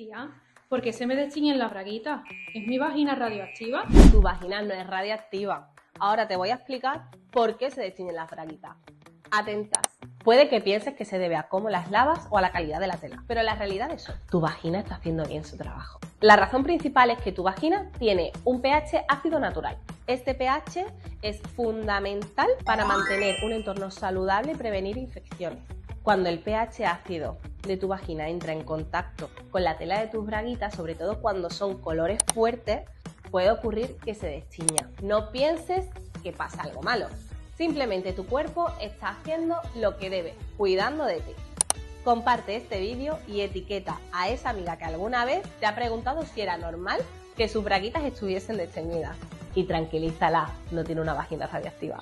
Tía, ¿por qué se me destiñen las braguitas? ¿Es mi vagina radioactiva? Tu vagina no es radioactiva. Ahora te voy a explicar por qué se destiñen las braguitas. Atentas. Puede que pienses que se debe a cómo las lavas o a la calidad de la tela, pero la realidad es que tu vagina está haciendo bien su trabajo. La razón principal es que tu vagina tiene un pH ácido natural. Este pH es fundamental para mantener un entorno saludable y prevenir infecciones. Cuando el pH ácido de tu vagina entra en contacto con la tela de tus braguitas, sobre todo cuando son colores fuertes, puede ocurrir que se destiña. No pienses que pasa algo malo. Simplemente tu cuerpo está haciendo lo que debe, cuidando de ti. Comparte este vídeo y etiqueta a esa amiga que alguna vez te ha preguntado si era normal que sus braguitas estuviesen desteñidas. Y tranquilízala, no tiene una vagina radiactiva.